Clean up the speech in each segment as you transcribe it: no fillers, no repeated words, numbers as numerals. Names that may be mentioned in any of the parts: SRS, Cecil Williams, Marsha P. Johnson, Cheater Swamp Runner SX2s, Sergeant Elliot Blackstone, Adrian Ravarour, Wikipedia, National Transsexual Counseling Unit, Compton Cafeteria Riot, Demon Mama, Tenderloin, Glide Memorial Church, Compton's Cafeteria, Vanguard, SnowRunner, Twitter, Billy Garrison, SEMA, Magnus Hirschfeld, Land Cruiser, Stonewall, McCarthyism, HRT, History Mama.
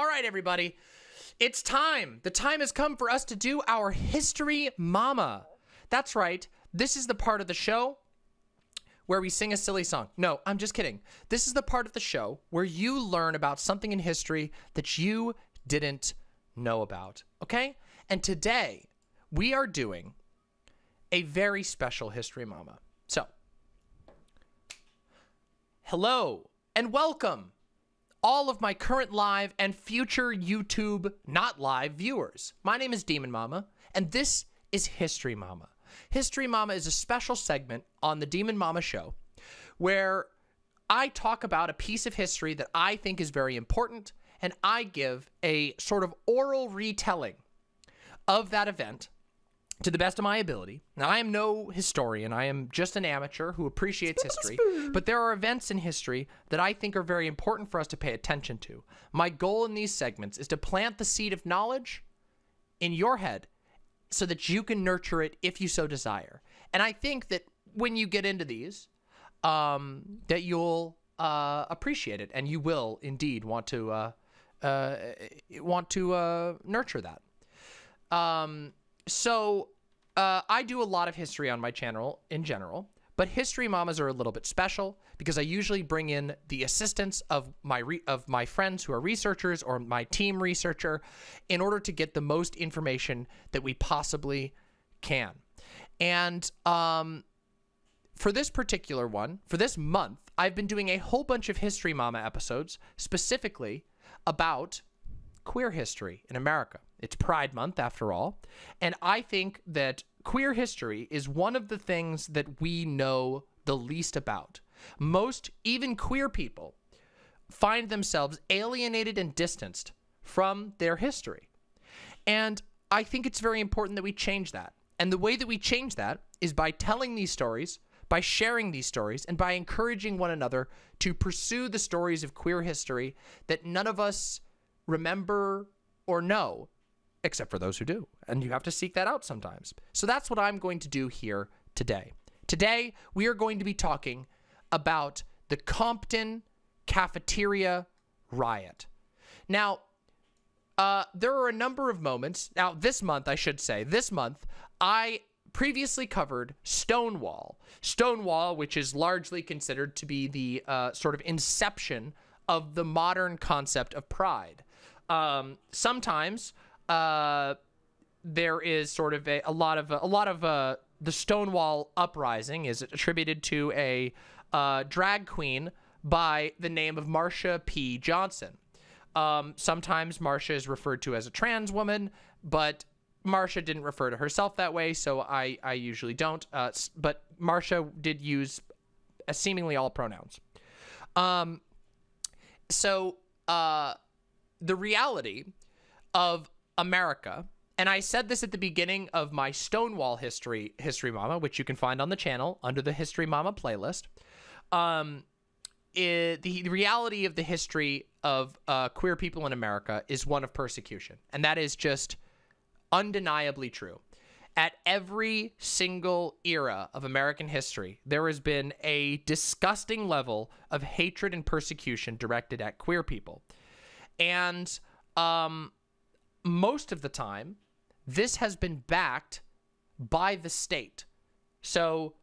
All right, everybody. It's time. The time has come for us to do our History Mama. That's right. This is the part of the show where we sing a silly song. No, I'm just kidding. This is the part of the show where you learn about something in history that you didn't know about, okay? And today, we are doing a very special History Mama. So, hello and welcome all of my current live and future YouTube not live viewers. My name is Demon Mama, and this is History Mama. History Mama is a special segment on the Demon Mama show where I talk about a piece of history that I think is very important, and I give a sort of oral retelling of that event to the best of my ability. Now, I am no historian. I am just an amateur who appreciates history, but there are events in history that I think are very important for us to pay attention to. My goal in these segments is to plant the seed of knowledge in your head so that you can nurture it if you so desire. And I think that when you get into these, that you'll appreciate it, and you will indeed want to nurture that. So I do a lot of history on my channel in general, but History Mamas are a little bit special because I usually bring in the assistance of my friends who are researchers or my team researcher in order to get the most information that we possibly can. And for this particular one, for this month, I've been doing a whole bunch of History Mama episodes specifically about queer history in America. It's Pride Month, after all, and I think that queer history is one of the things that we know the least about. Most, even queer people, find themselves alienated and distanced from their history. And I think it's very important that we change that. And the way that we change that is by telling these stories, by sharing these stories, and by encouraging one another to pursue the stories of queer history that none of us remember or know, except for those who do. And you have to seek that out sometimes. So that's what I'm going to do here today. Today, we are going to be talking about the Compton Cafeteria Riot. Now, there are a number of moments. Now, this month, I should say, this month, I previously covered Stonewall. Stonewall, which is largely considered to be the sort of inception of the modern concept of pride. Sometimes there is sort of a lot of the Stonewall uprising is attributed to a drag queen by the name of Marsha P. Johnson. Sometimes Marsha is referred to as a trans woman, but Marsha didn't refer to herself that way, so I usually don't. But Marsha did use seemingly all pronouns. So the reality of America, and I said this at the beginning of my Stonewall History Mama, which you can find on the channel under the History Mama playlist, the reality of the history of queer people in America is one of persecution, and that is just undeniably true. At every single era of American history, there has been a disgusting level of hatred and persecution directed at queer people. And most of the time, this has been backed by the state. So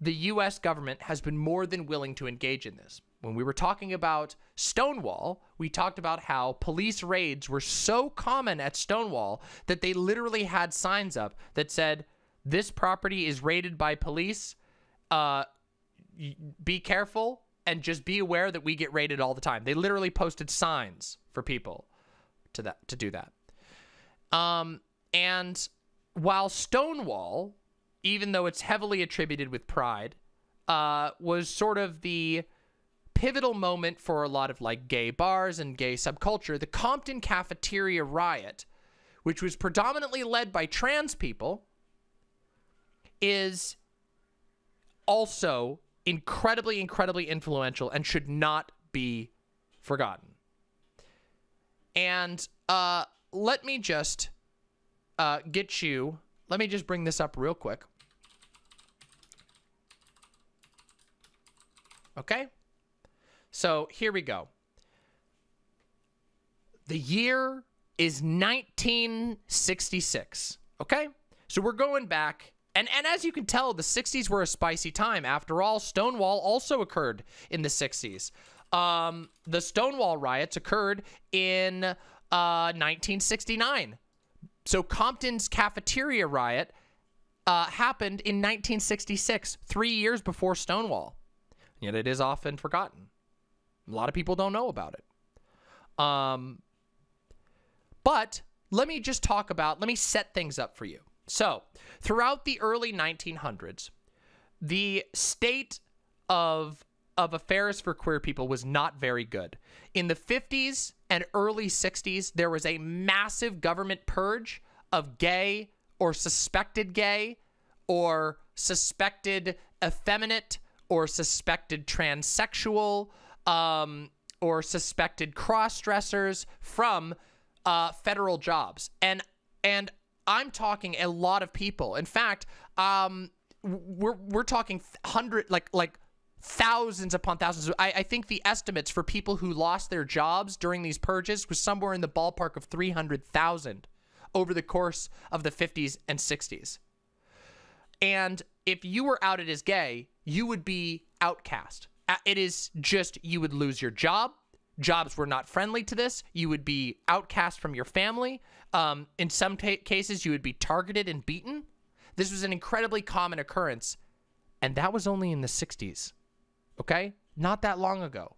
the U.S. government has been more than willing to engage in this. When we were talking about Stonewall, we talked about how police raids were so common at Stonewall that they literally had signs up that said, "This property is raided by police. Be careful. And just be aware that we get raided all the time." They literally posted signs for people to do that. And while Stonewall, even though it's heavily attributed with pride, was sort of the pivotal moment for a lot of like gay bars and gay subculture, the Compton Cafeteria Riot, which was predominantly led by trans people, is also incredibly, incredibly influential and should not be forgotten. And let me just let me just bring this up real quick. Okay, so here we go. The year is 1966, okay? So we're going back, and as you can tell, the 60s were a spicy time. After all, Stonewall also occurred in the 60s. The Stonewall riots occurred in 1969. So Compton's Cafeteria Riot happened in 1966, 3 years before Stonewall. Yet it is often forgotten. A lot of people don't know about it. But let me just talk about, let me set things up for you. So throughout the early 1900s, the state of affairs for queer people was not very good. In the 50s and early 60s, there was a massive government purge of gay or suspected gay or suspected effeminate or suspected transsexual or suspected cross-dressers from federal jobs. And I'm talking a lot of people. In fact, we're talking thousands upon thousands. I think the estimates for people who lost their jobs during these purges was somewhere in the ballpark of 300,000 over the course of the 50s and 60s. And if you were outed as gay, you would be outcast. It is just, you would lose your job. Jobs were not friendly to this. You would be outcast from your family. In some cases, you would be targeted and beaten. This was an incredibly common occurrence. And that was only in the 60s. Okay? Not that long ago.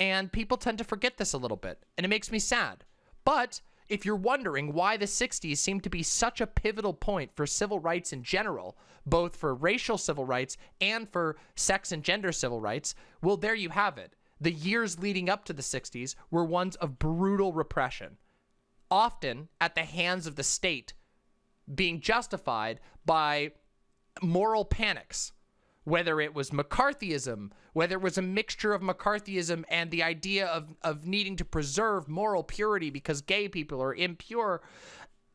And people tend to forget this a little bit. And it makes me sad. But if you're wondering why the 60s seem to be such a pivotal point for civil rights in general, both for racial civil rights and for sex and gender civil rights, well, there you have it. The years leading up to the 60s were ones of brutal repression, often at the hands of the state, being justified by moral panics, whether it was McCarthyism, whether it was a mixture of McCarthyism and the idea of needing to preserve moral purity because gay people are impure.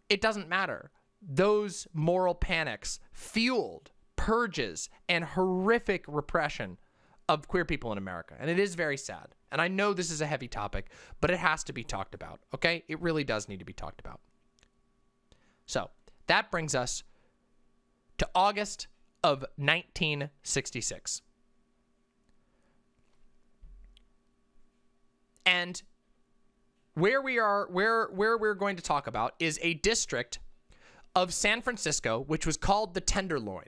It doesn't matter. Those moral panics fueled purges and horrific repression of queer people in America. And it is very sad. And I know this is a heavy topic, but it has to be talked about, okay? It really does need to be talked about. So that brings us to August of 1966. And where we're going to talk about is a district of San Francisco, which was called the Tenderloin.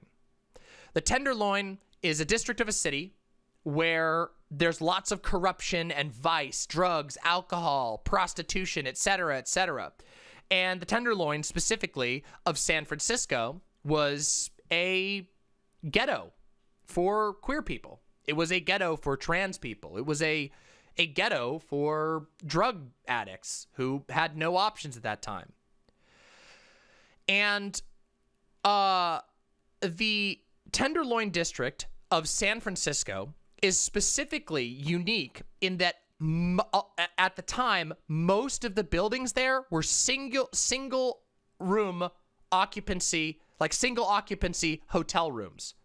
The Tenderloin is a district of a city where there's lots of corruption and vice, drugs, alcohol, prostitution, etc., etc. And the Tenderloin, specifically of San Francisco, was a ghetto for queer people. It was a ghetto for trans people. It was a ghetto for drug addicts who had no options at that time. And the Tenderloin district of San Francisco is specifically unique in that at the time, most of the buildings there were single room occupancy, like single occupancy hotel rooms.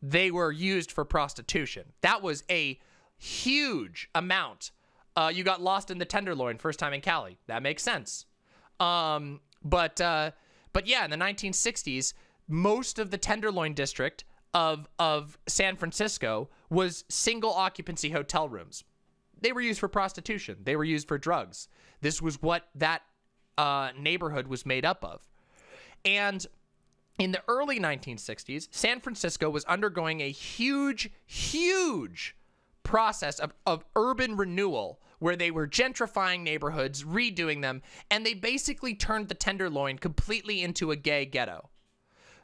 They were used for prostitution. That was a huge amount. You got lost in the Tenderloin first time in Cali. That makes sense. But yeah, in the 1960s, most of the Tenderloin district of San Francisco was single occupancy hotel rooms. They were used for prostitution. They were used for drugs. This was what that neighborhood was made up of. And in the early 1960s, San Francisco was undergoing a huge, huge process of urban renewal where they were gentrifying neighborhoods, redoing them, and they basically turned the Tenderloin completely into a gay ghetto.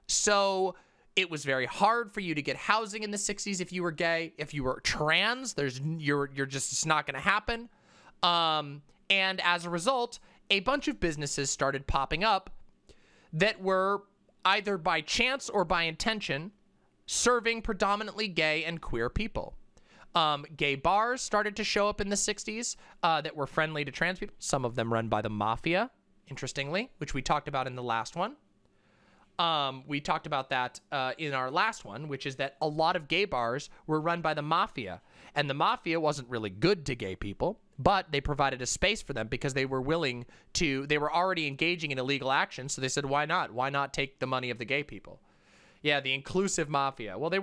So it was very hard for you to get housing in the 60s if you were gay. If you were trans, you're just, it's not going to happen. And as a result, a bunch of businesses started popping up that were either by chance or by intention serving predominantly gay and queer people. Gay bars started to show up in the 60s that were friendly to trans people. Some of them run by the mafia, interestingly, which we talked about in the last one. We talked about that in our last one, which is that a lot of gay bars were run by the mafia, and the mafia wasn't really good to gay people, but they provided a space for them because they were willing to, they were already engaging in illegal action. So they said, why not? Why not take the money of the gay people? Yeah, the inclusive mafia. Well, they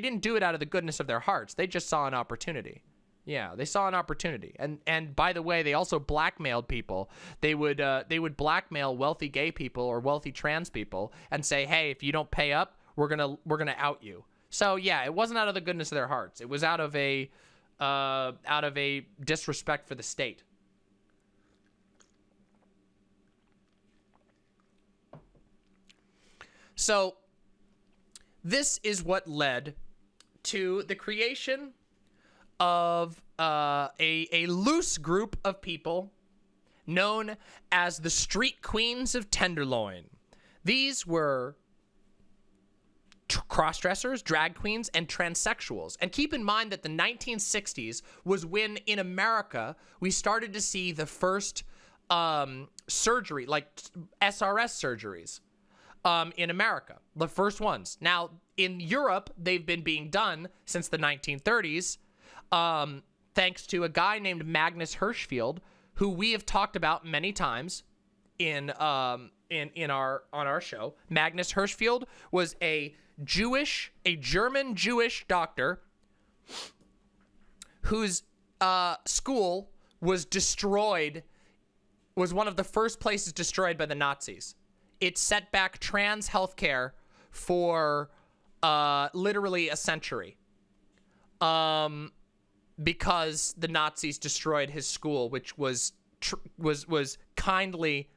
didn't do it out of the goodness of their hearts. They just saw an opportunity. Yeah, they saw an opportunity. And by the way, they also blackmailed people. They would blackmail wealthy gay people or wealthy trans people and say, "Hey, if you don't pay up, we're going to out you." So, yeah, it wasn't out of the goodness of their hearts. It was out of a disrespect for the state. So this is what led to the creation of a loose group of people known as the Street Queens of Tenderloin. These were crossdressers, drag queens, and transsexuals. And keep in mind that the 1960s was when, in America, we started to see the first surgery, like SRS surgeries. In America, the first ones. Now, in Europe, they've been being done since the 1930s, thanks to a guy named Magnus Hirschfeld, who we have talked about many times on our show. Magnus Hirschfeld was a German Jewish doctor whose school was destroyed, was one of the first places destroyed by the Nazis. It set back trans healthcare for literally a century because the Nazis destroyed his school, which was kindly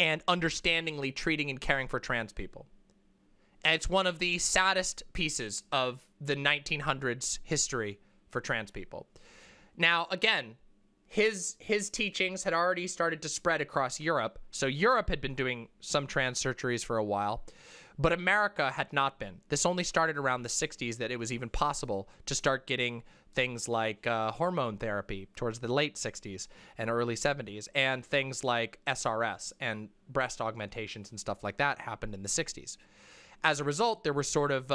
and understandingly treating and caring for trans people. And it's one of the saddest pieces of the 1900s history for trans people. Now, again, his teachings had already started to spread across Europe. So Europe had been doing some trans surgeries for a while, but America had not been. This only started around the 60s that it was even possible to start getting things like hormone therapy towards the late 60s and early 70s, and things like SRS and breast augmentations and stuff like that happened in the 60s. As a result, there were sort of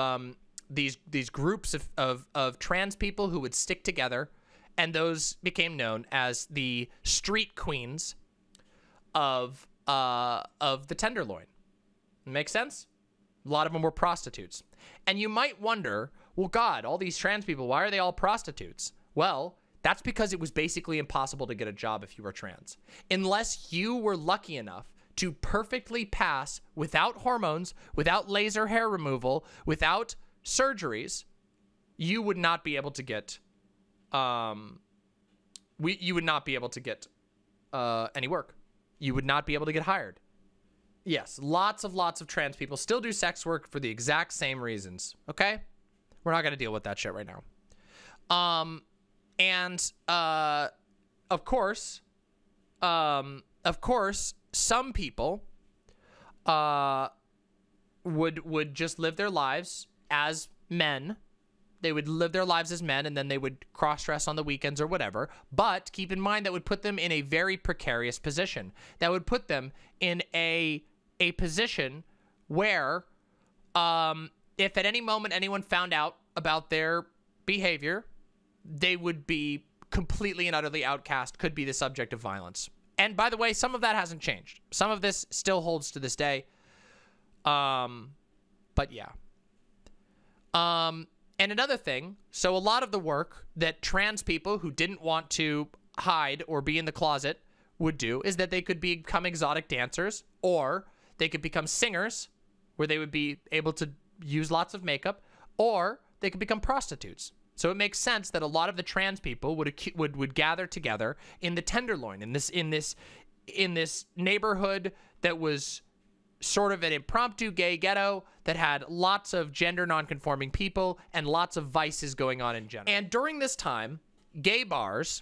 these groups of trans people who would stick together, and those became known as the Street Queens of the Tenderloin. Makes sense? A lot of them were prostitutes. And you might wonder, well, God, all these trans people, why are they all prostitutes? Well, that's because it was basically impossible to get a job if you were trans. Unless you were lucky enough to perfectly pass without hormones, without laser hair removal, without surgeries, you would not be able to get you would not be able to get any work. You would not be able to get hired. Yes, lots of trans people still do sex work for the exact same reasons. Okay, we're not gonna deal with that shit right now. Of course, some people would just live their lives as men. They would live their lives as men, and then they would cross-dress on the weekends or whatever. But keep in mind, that would put them in a very precarious position. That would put them in a position where if at any moment anyone found out about their behavior, they would be completely and utterly outcast, could be the subject of violence. And by the way, some of that hasn't changed. Some of this still holds to this day. But yeah. And another thing, so a lot of the work that trans people who didn't want to hide or be in the closet would do is that they could become exotic dancers, or they could become singers, where they would be able to use lots of makeup, or they could become prostitutes. So it makes sense that a lot of the trans people would gather together in the Tenderloin, in this neighborhood that was sort of an impromptu gay ghetto that had lots of gender non-conforming people and lots of vices going on in general. And during this time, gay bars,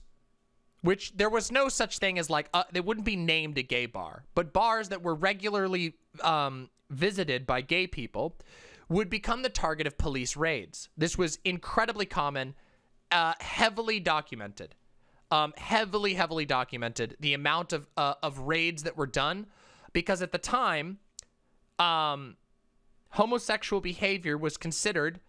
which there was no such thing as like, they wouldn't be named a gay bar, but bars that were regularly visited by gay people would become the target of police raids. This was incredibly common, heavily documented, heavily documented, the amount of raids that were done, because at the time, homosexual behavior was considered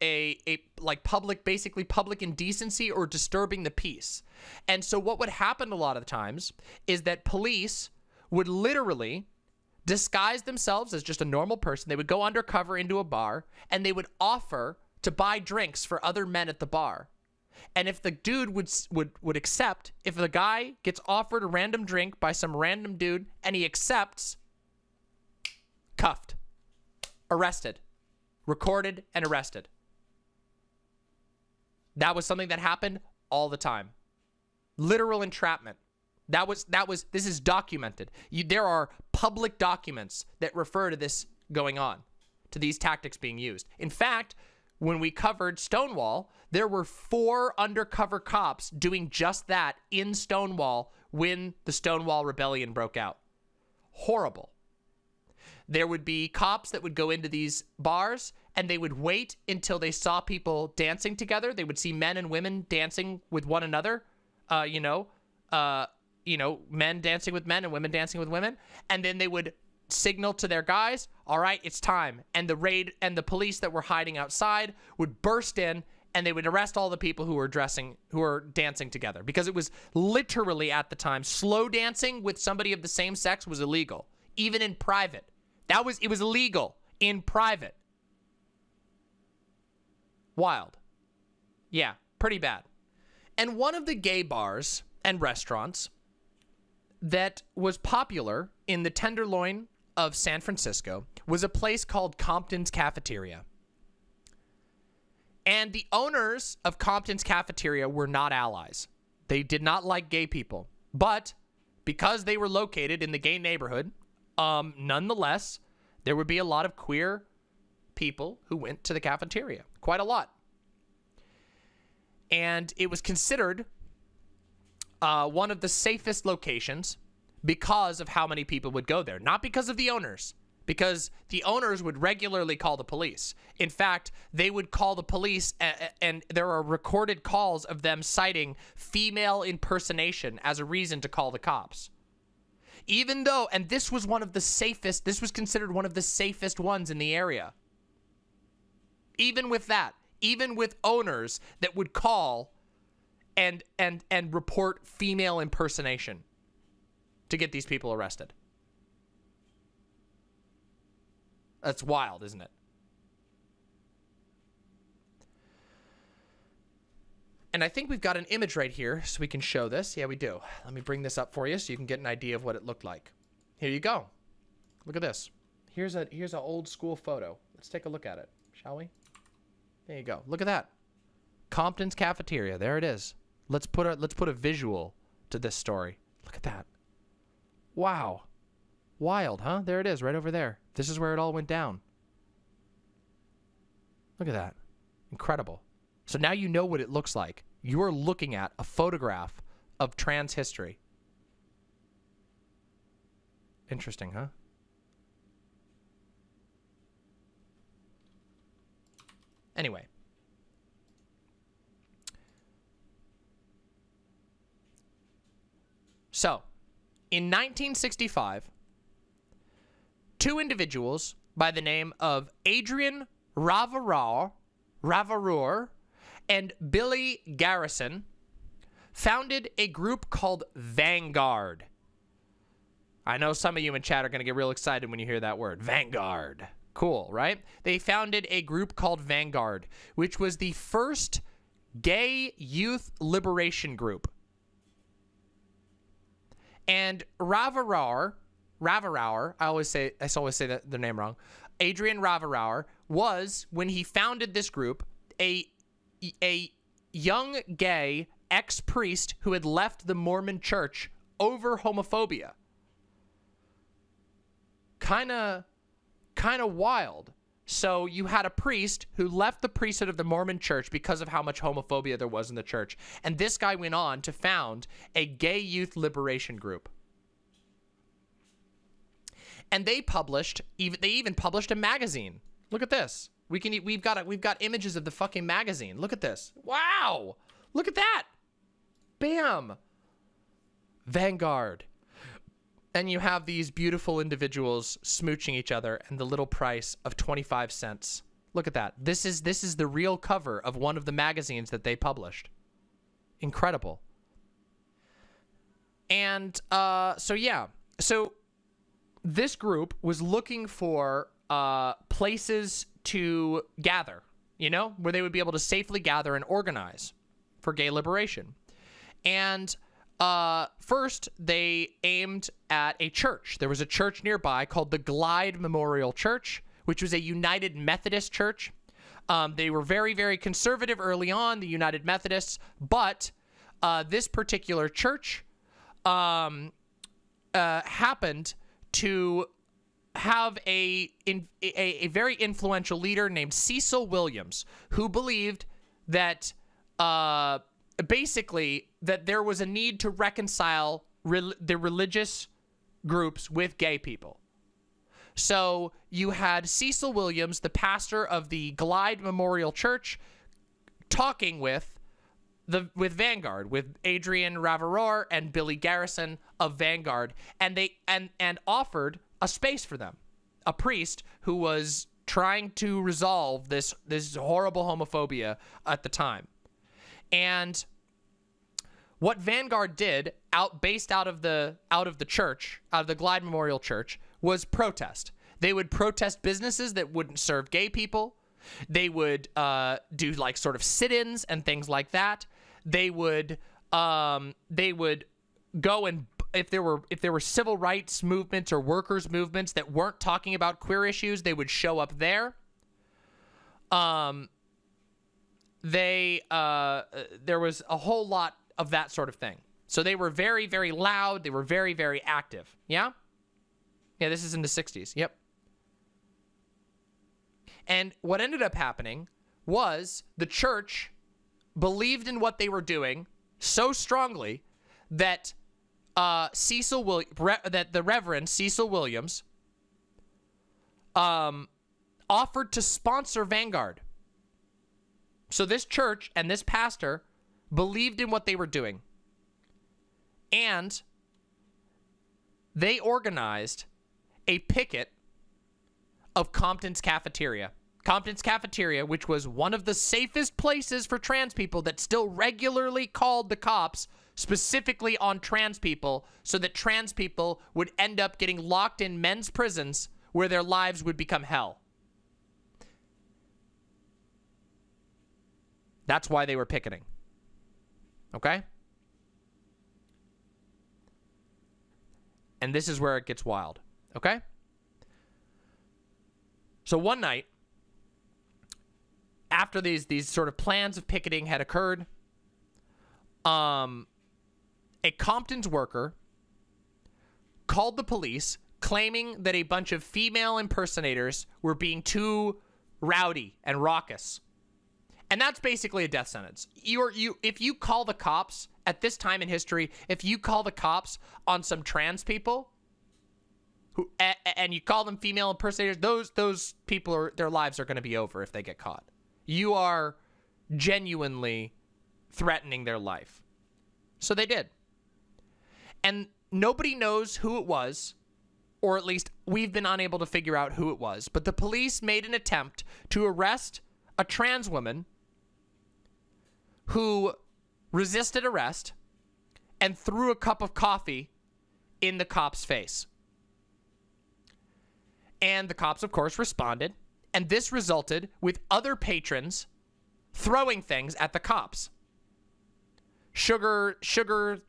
basically public indecency or disturbing the peace. And so what would happen a lot of times is that police would literally disguise themselves as just a normal person. They would go undercover into a bar and they would offer to buy drinks for other men at the bar. And if the dude would accept, if the guy gets offered a random drink by some random dude and he accepts, cuffed, arrested, recorded and arrested. That was something that happened all the time. Literal entrapment. This is documented. There are public documents that refer to this going on, to these tactics being used. In fact, when we covered Stonewall, there were 4 undercover cops doing just that in Stonewall when the Stonewall Rebellion broke out. Horrible. There would be cops that would go into these bars and they would wait until they saw people dancing together. They would see men and women dancing with one another, men dancing with men and women dancing with women. And then they would signal to their guys, all right, it's time. And the raid and the police that were hiding outside would burst in and they would arrest all the people who were dancing together, because it was literally at the time, slow dancing with somebody of the same sex was illegal, even in private. It was illegal in private. Wild. Yeah, pretty bad. And one of the gay bars and restaurants that was popular in the Tenderloin of San Francisco was a place called Compton's Cafeteria. And the owners of Compton's Cafeteria were not allies. They did not like gay people. But because they were located in the gay neighborhood, nonetheless, there would be a lot of queer people who went to the cafeteria, quite a lot. And it was considered one of the safest locations because of how many people would go there, not because of the owners, because the owners would regularly call the police. In fact, they would call the police, and there are recorded calls of them citing female impersonation as a reason to call the cops. Even though, and this was one of the safest, this was considered one of the safest ones in the area. Even with that, even with owners that would call and report female impersonation to get these people arrested. That's wild, isn't it? And I think we've got an image right here so we can show this. Yeah, we do. Let me bring this up for you so you can get an idea of what it looked like. Here you go. Look at this. Here's an old school photo. Let's take a look at it, shall we? There you go. Look at that. Compton's Cafeteria. There it is. Let's put a visual to this story. Look at that. Wow. Wild, huh? There it is, right over there. This is where it all went down. Look at that. Incredible. So now you know what it looks like. You are looking at a photograph of trans history. Interesting, huh? Anyway. So, in 1965, 2 individuals by the name of Adrian Ravarour, and Billy Garrison founded a group called Vanguard. I know some of you in chat are going to get real excited when you hear that word. Vanguard. Cool, right? They founded a group called Vanguard, which was the first gay youth liberation group. And Ravarour, I always say that their name wrong. Adrian Ravarour was, when he founded this group, a young gay ex-priest who had left the Mormon church over homophobia. Kind of wild. So you had a priest who left the priesthood of the Mormon church because of how much homophobia there was in the church. And this guy went on to found a gay youth liberation group. And they even published a magazine. Look at this. We've got images of the fucking magazine. Look at this. Wow. Look at that. Bam. Vanguard. And you have these beautiful individuals smooching each other and the little price of 25 cents. Look at that. This is the real cover of one of the magazines that they published. Incredible. And so yeah, so this group was looking for places to gather, you know, where they would be able to safely gather and organize for gay liberation. And first they aimed at a church. There was a church nearby called the Glide Memorial Church, which was a United Methodist church. They were very, very conservative early on, the United Methodists, but this particular church happened to have a very influential leader named Cecil Williams, who believed that basically that there was a need to reconcile the religious groups with gay people. So you had Cecil Williams, the pastor of the Glide Memorial Church, talking with Vanguard, with Adrian Ravarour and Billy Garrison of Vanguard, and they offered a space for them, a priest who was trying to resolve this horrible homophobia at the time. And what Vanguard did, based out of the church, out of the Glide Memorial Church, was protest. They would protest businesses that wouldn't serve gay people. They would do like sort of sit-ins and things like that. They would go and if there were civil rights movements or workers movements that weren't talking about queer issues, they would show up there. There was a whole lot of that sort of thing. So they were very, very loud. They were very, very active. Yeah? Yeah, this is in the 60s. Yep. And what ended up happening was the church believed in what they were doing so strongly that the Reverend Cecil Williams offered to sponsor Vanguard. So this church and this pastor believed in what they were doing, and they organized a picket of Compton's Cafeteria. Compton's Cafeteria, which was one of the safest places for trans people that still regularly called the cops specifically on trans people, so that trans people would end up getting locked in men's prisons where their lives would become hell. That's why they were picketing. Okay? And this is where it gets wild. Okay? So one night, after these sort of plans of picketing had occurred, a Compton's worker called the police, claiming that a bunch of female impersonators were being too rowdy and raucous. And that's basically a death sentence. If you call the cops at this time in history, if you call the cops on some trans people, and you call them female impersonators, those people, their lives are going to be over if they get caught. You are genuinely threatening their life. So they did. And nobody knows who it was, or at least we've been unable to figure out who it was, but the police made an attempt to arrest a trans woman who resisted arrest and threw a cup of coffee in the cop's face. And the cops, of course, responded, and this resulted with other patrons throwing things at the cops. Sugar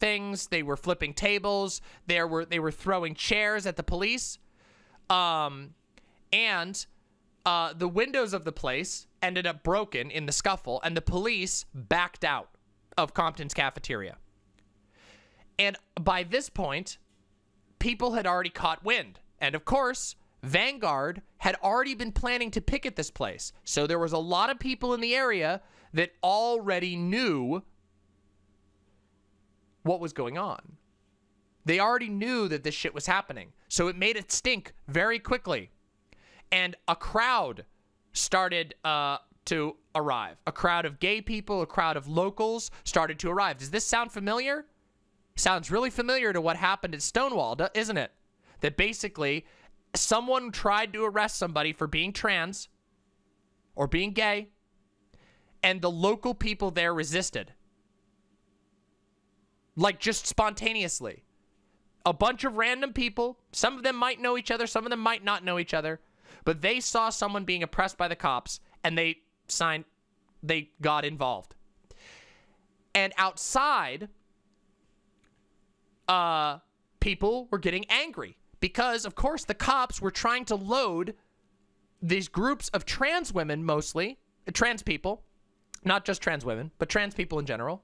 things, they were flipping tables, they were throwing chairs at the police, and the windows of the place ended up broken in the scuffle, and the police backed out of Compton's Cafeteria. And by this point, people had already caught wind, and of course, Vanguard had already been planning to picket this place. So there was a lot of people in the area that already knew what was going on. They already knew that this shit was happening. So it made it stink very quickly. And a crowd started to arrive. A crowd of gay people, a crowd of locals started to arrive. Does this sound familiar? Sounds really familiar to what happened at Stonewall, isn't it? That basically, someone tried to arrest somebody for being trans, or being gay, and the local people there resisted. Like, just spontaneously. A bunch of random people, some of them might know each other, some of them might not know each other, but they saw someone being oppressed by the cops, and they signed, they got involved. And outside, people were getting angry because, of course, the cops were trying to load these groups of trans women, mostly, trans people, not just trans women, but trans people in general,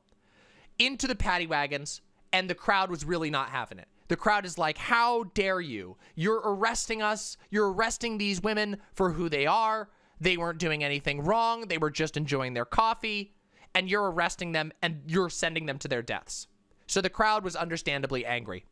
into the paddy wagons, and the crowd was really not having it. The crowd is like, how dare you? You're arresting us. You're arresting these women for who they are. They weren't doing anything wrong. They were just enjoying their coffee, and you're arresting them, and you're sending them to their deaths. So the crowd was understandably angry.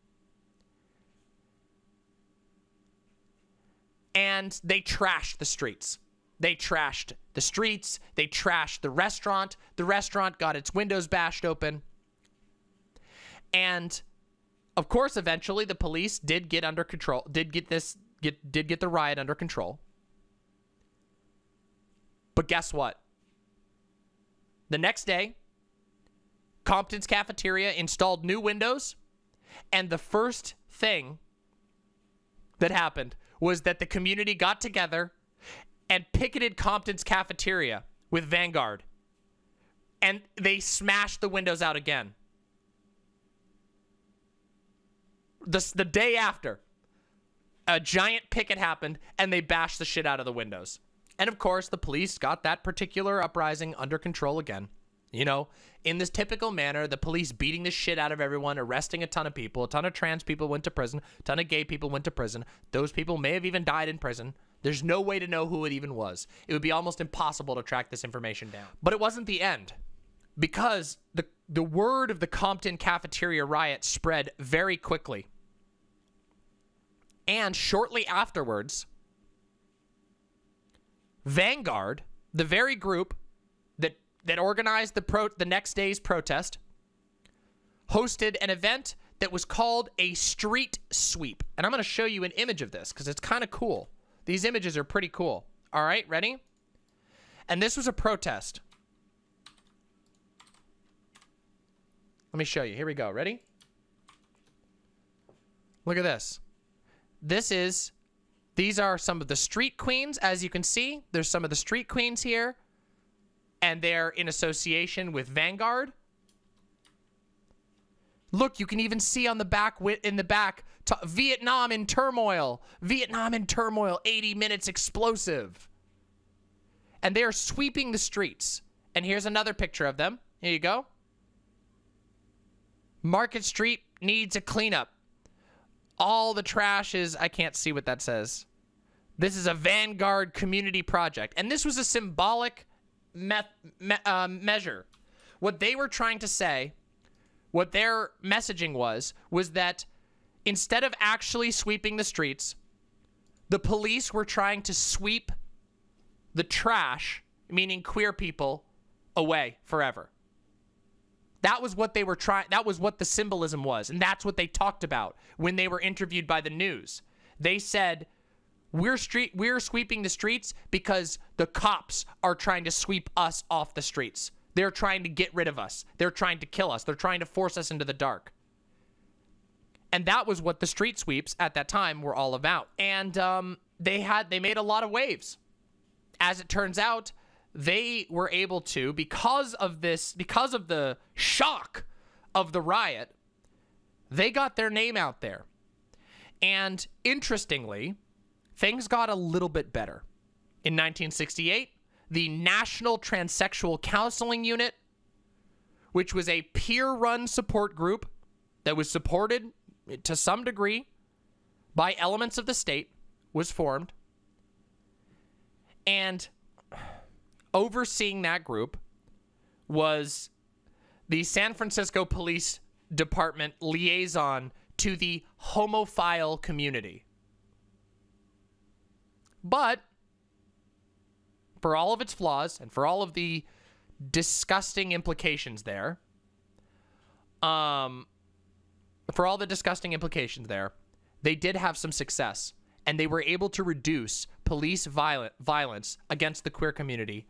And they trashed the streets. They trashed the streets. They trashed the restaurant. The restaurant got its windows bashed open. And of course, eventually the police did get under control, did get the riot under control. But guess what? The next day, Compton's cafeteria installed new windows, and the first thing that happened was that the community got together and picketed Compton's cafeteria with Vanguard, and they smashed the windows out again. The day after, a giant picket happened, and they bashed the shit out of the windows. And of course, the police got that particular uprising under control again. You know, in this typical manner, the police beating the shit out of everyone, arresting a ton of people. A ton of trans people went to prison. A ton of gay people went to prison. Those people may have even died in prison. There's no way to know who it even was. It would be almost impossible to track this information down. But it wasn't the end, because the word of the Compton Cafeteria Riot spread very quickly. And shortly afterwards, Vanguard, the very group that organized the next day's protest, hosted an event that was called a street sweep. And I'm going to show you an image of this because it's kind of cool. These images are pretty cool. All right, ready? And this was a protest. Let me show you. Here we go. Ready? Look at this. These are some of the street queens. As you can see, there's some of the street queens here. And they're in association with Vanguard. Look, you can even see on the back, Vietnam in turmoil. Vietnam in turmoil, 80 minutes explosive. And they are sweeping the streets. And here's another picture of them. Here you go. Market Street needs a cleanup. All the trash is, I can't see what that says. This is a Vanguard community project. And this was a symbolic measure. What they were trying to say, what their messaging was that instead of actually sweeping the streets, the police were trying to sweep the trash, meaning queer people, away forever. That was what they were trying. That was what the symbolism was, and that's what they talked about when they were interviewed by the news. They said, we're sweeping the streets because the cops are trying to sweep us off the streets. They're trying to get rid of us. They're trying to kill us. They're trying to force us into the dark. And that was what the street sweeps at that time were all about. And they made a lot of waves. As it turns out, they were able to, because of the shock of the riot, they got their name out there. And interestingly, things got a little bit better. In 1968, the National Transsexual Counseling Unit, which was a peer-run support group that was supported to some degree by elements of the state, was formed. And overseeing that group was the San Francisco Police Department liaison to the homophile community. But for all of its flaws and for all of the disgusting implications there, they did have some success. and they were able to reduce police violence against the queer community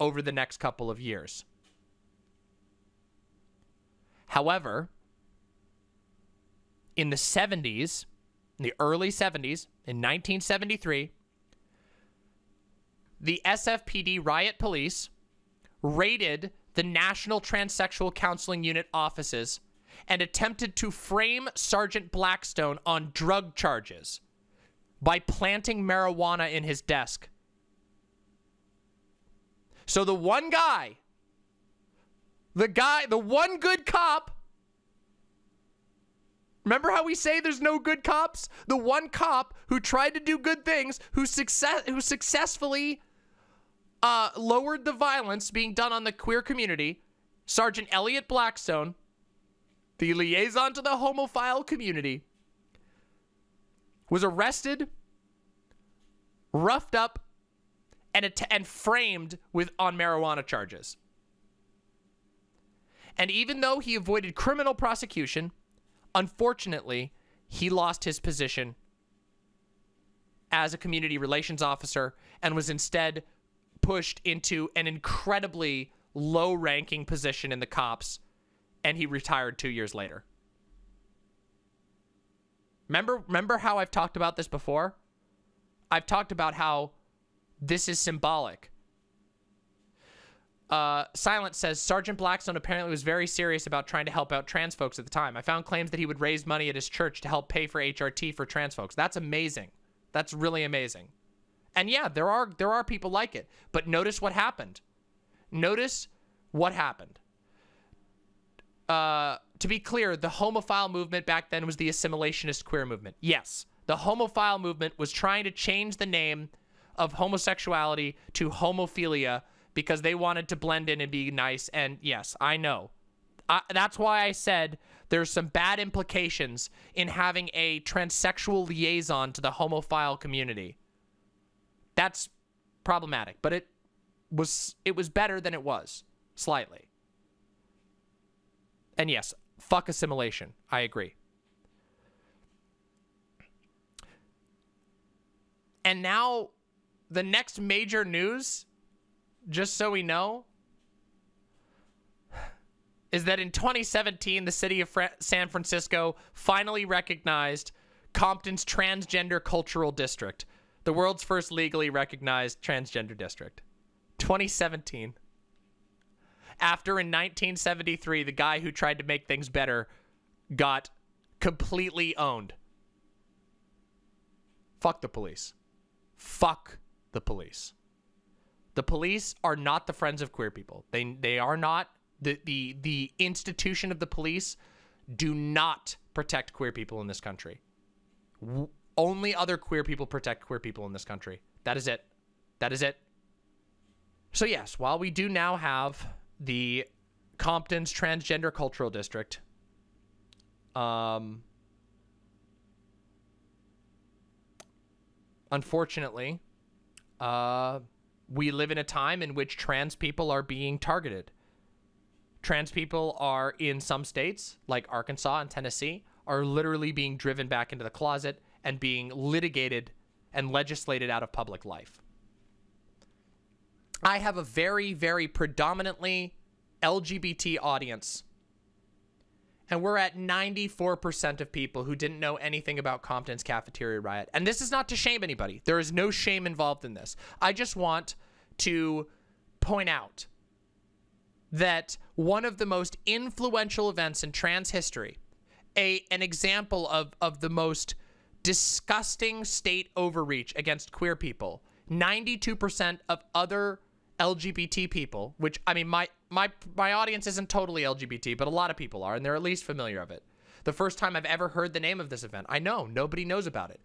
over the next couple of years. However, in the 70s, in the early 70s, in 1973, the SFPD riot police raided the National Transsexual Counseling Unit offices and attempted to frame Sergeant Blackstone on drug charges by planting marijuana in his desk. So the one guy, the one good cop, remember how we say there's no good cops? The one cop who tried to do good things, who successfully lowered the violence being done on the queer community, Sergeant Elliot Blackstone, the liaison to the homophile community, was arrested, roughed up, and framed on marijuana charges. And even though he avoided criminal prosecution, unfortunately, he lost his position as a community relations officer and was instead pushed into an incredibly low-ranking position in the cops, and he retired 2 years later. Remember how I've talked about this before? I've talked about how this is symbolic. Silence says, Sergeant Blackstone apparently was very serious about trying to help out trans folks at the time. I found claims that he would raise money at his church to help pay for HRT for trans folks. That's amazing. That's really amazing. And yeah, there are people like it. But notice what happened. Notice what happened. To be clear, the homophile movement back then was the assimilationist queer movement. Yes, the homophile movement was trying to change the name of homosexuality to homophilia because they wanted to blend in and be nice. And yes, I know. That's why I said there's some bad implications in having a transsexual liaison to the homophile community. That's problematic, but it was better than it was, slightly. And yes, fuck assimilation. I agree. And now, the next major news, just so we know, is that in 2017, the city of San Francisco finally recognized Compton's transgender cultural district, the world's first legally recognized transgender district. 2017. After in 1973, the guy who tried to make things better got completely owned. Fuck the police. Fuck the police. The police are not the friends of queer people. They are not. The institution of the police do not protect queer people in this country. Only other queer people protect queer people in this country. That is it. That is it. So yes, while we do now have the Compton's Transgender Cultural District, unfortunately, we live in a time in which trans people are being targeted. Trans people are, in some states, like Arkansas and Tennessee, are literally being driven back into the closet and being litigated and legislated out of public life. I have a very, very predominantly LGBT audience, and we're at 94% of people who didn't know anything about Compton's Cafeteria Riot. And this is not to shame anybody. There is no shame involved in this. I just want to point out that one of the most influential events in trans history, an example of the most disgusting state overreach against queer people, 92% of other LGBT people, which, I mean, my audience isn't totally LGBT, but a lot of people are, and they're at least familiar of it. The first time I've ever heard the name of this event. I know, nobody knows about it.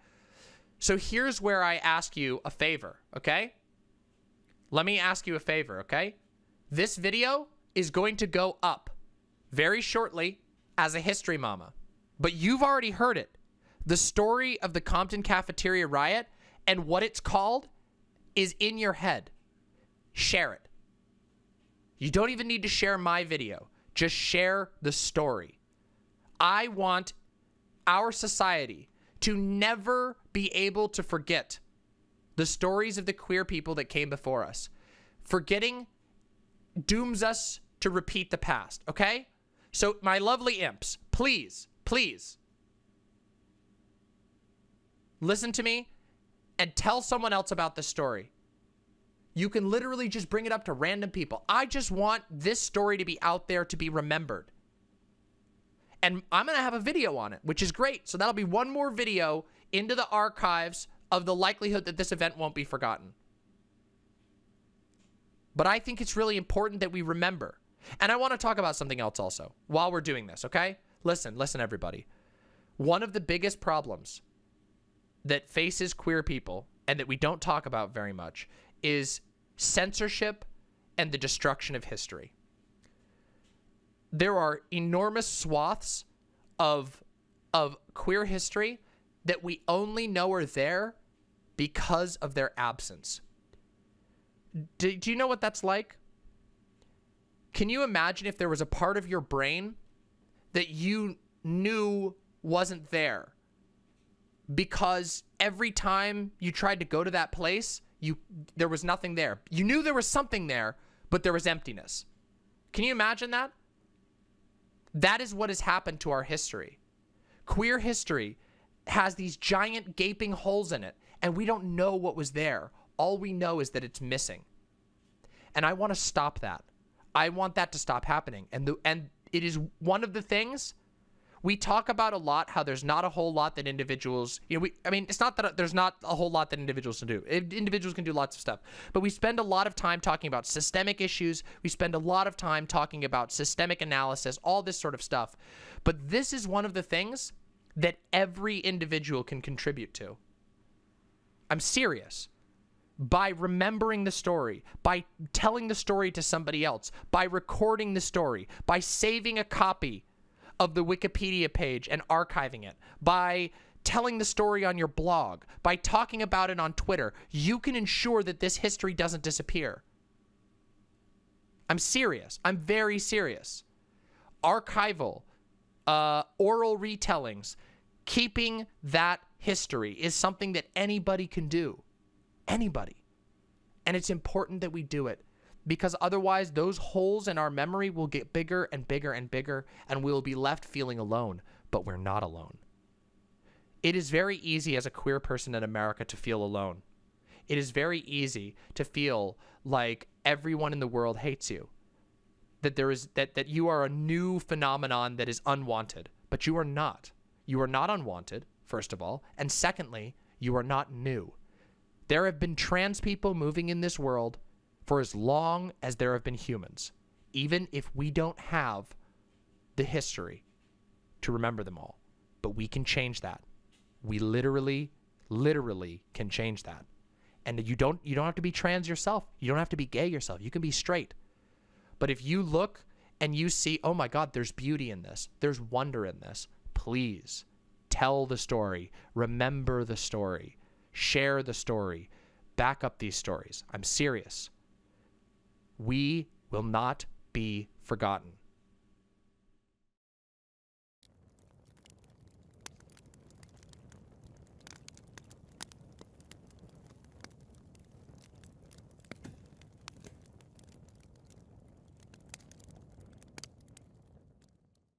So here's where I ask you a favor, okay? Let me ask you a favor, okay? This video is going to go up very shortly as a History Mama, but you've already heard it. The story of the Compton Cafeteria Riot and what it's called is in your head. Share it. You don't even need to share my video. Just share the story. I want our society to never be able to forget the stories of the queer people that came before us. Forgetting dooms us to repeat the past, okay? So, my lovely imps, please, please, listen to me and tell someone else about this story. You can literally just bring it up to random people. I just want this story to be out there, to be remembered. And I'm going to have a video on it, which is great. So that'll be one more video into the archives of the likelihood that this event won't be forgotten. But I think it's really important that we remember. And I want to talk about something else also while we're doing this, okay? Listen, listen, everybody. One of the biggest problems that faces queer people and that we don't talk about very much is censorship and the destruction of history. There are enormous swaths of queer history that we only know are there because of their absence. Do you know what that's like? Can you imagine if there was a part of your brain that you knew wasn't there because every time you tried to go to that place, there was nothing there. You knew there was something there, but there was emptiness. Can you imagine that? That is what has happened to our history. Queer history has these giant gaping holes in it, and we don't know what was there. All we know is that it's missing. And I want to stop that. I want that to stop happening. And it is one of the things we talk about a lot, how there's not a whole lot that individuals, you know, I mean, it's not that there's not a whole lot that individuals can do. Individuals can do lots of stuff, but we spend a lot of time talking about systemic issues. We spend a lot of time talking about systemic analysis, all this sort of stuff. But this is one of the things that every individual can contribute to. I'm serious. By remembering the story, by telling the story to somebody else, by recording the story, by saving a copy of the Wikipedia page and archiving it, by telling the story on your blog, by talking about it on Twitter, you can ensure that this history doesn't disappear. I'm serious. I'm very serious. Archival, oral retellings, keeping that history is something that anybody can do. Anybody. And it's important that we do it, because otherwise those holes in our memory will get bigger and bigger and bigger, and we'll be left feeling alone. But we're not alone. It is very easy as a queer person in America to feel alone. It is very easy to feel like everyone in the world hates you, that there is that you are a new phenomenon that is unwanted. But you are not. You are not unwanted, first of all, and secondly, you are not new. There have been trans people moving in this world for as long as there have been humans, even if we don't have the history to remember them all. But we can change that. We literally can change that. And you don't have to be trans yourself. You don't have to be gay yourself. You can be straight. But if you look and you see, oh my God, there's beauty in this. There's wonder in this. Please tell the story. Remember the story. Share the story. Back up these stories. I'm serious. We will not be forgotten.